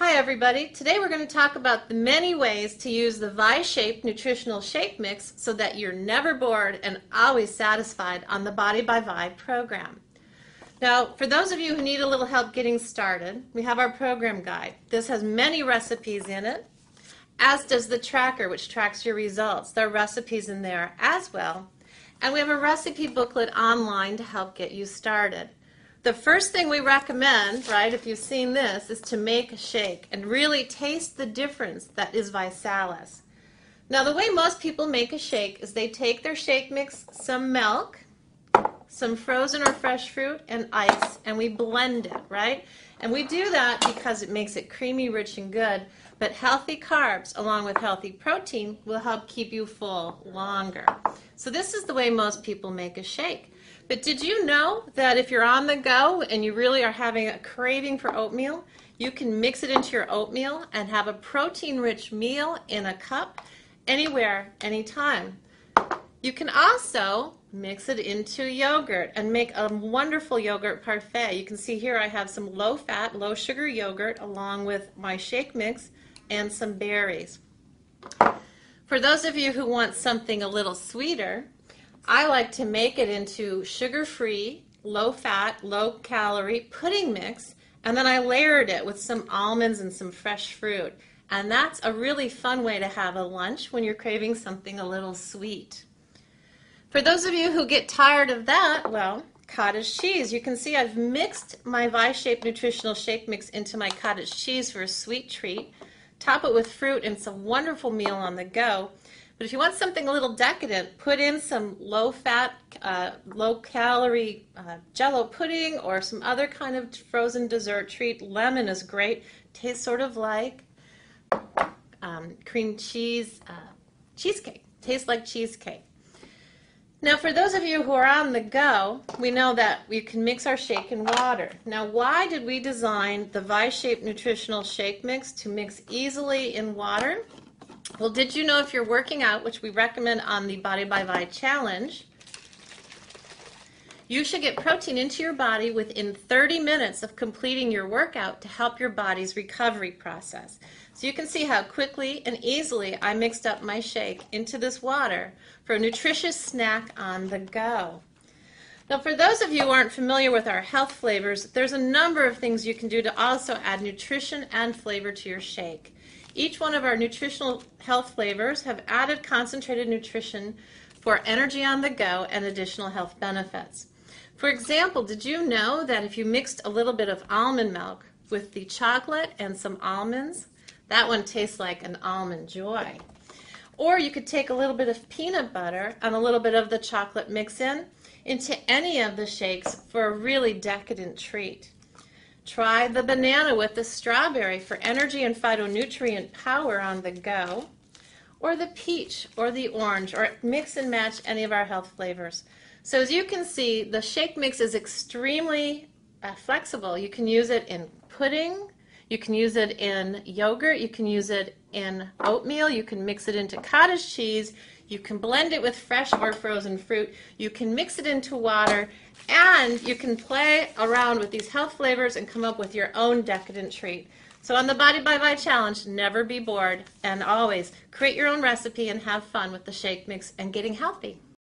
Hi everybody, today we're going to talk about the many ways to use the Vi-shaped nutritional shape mix so that you're never bored and always satisfied on the Body by Vi program. Now for those of you who need a little help getting started, we have our program guide. This has many recipes in it, as does the tracker which tracks your results. There are recipes in there as well, and we have a recipe booklet online to help get you started. The first thing we recommend, right, if you've seen this, is to make a shake and really taste the difference that is ViSalus. Now the way most people make a shake is they take their shake mix, some milk, some frozen or fresh fruit, and ice, and we blend it, right? And we do that because it makes it creamy, rich, and good, but healthy carbs along with healthy protein will help keep you full longer. So this is the way most people make a shake. But did you know that if you're on the go and you really are having a craving for oatmeal, you can mix it into your oatmeal and have a protein-rich meal in a cup anywhere, anytime. You can also mix it into yogurt and make a wonderful yogurt parfait. You can see here I have some low-fat, low-sugar yogurt along with my shake mix and some berries. For those of you who want something a little sweeter, I like to make it into sugar-free, low-fat, low-calorie pudding mix, and then I layered it with some almonds and some fresh fruit. And that's a really fun way to have a lunch when you're craving something a little sweet. For those of you who get tired of that, well, cottage cheese. You can see I've mixed my Vi-shaped nutritional shake mix into my cottage cheese for a sweet treat. Top it with fruit and some wonderful meal on the go. But if you want something a little decadent, put in some low-fat, low-calorie jello pudding or some other kind of frozen dessert treat. Lemon is great. Tastes sort of like cream cheese, cheesecake. Tastes like cheesecake. Now for those of you who are on the go, we know that we can mix our shake in water. Now why did we design the Vi-shaped nutritional shake mix to mix easily in water? Well, did you know if you're working out, which we recommend on the Body by Vi challenge, you should get protein into your body within 30 minutes of completing your workout to help your body's recovery process. So you can see how quickly and easily I mixed up my shake into this water for a nutritious snack on the go. Now for those of you who aren't familiar with our health flavors, there's a number of things you can do to also add nutrition and flavor to your shake. Each one of our nutritional health flavors have added concentrated nutrition for energy on the go and additional health benefits. For example, did you know that if you mixed a little bit of almond milk with the chocolate and some almonds, that one tastes like an almond joy? Or you could take a little bit of peanut butter and a little bit of the chocolate mix-in into any of the shakes for a really decadent treat. Try the banana with the strawberry for energy and phytonutrient power on the go, or the peach or the orange, or mix and match any of our health flavors. So as you can see, the shake mix is extremely flexible. You can use it in pudding, you can use it in yogurt, you can use it in oatmeal, you can mix it into cottage cheese, you can blend it with fresh or frozen fruit, you can mix it into water, and you can play around with these health flavors and come up with your own decadent treat. So on the Body by Vi challenge, never be bored and always create your own recipe and have fun with the shake mix and getting healthy.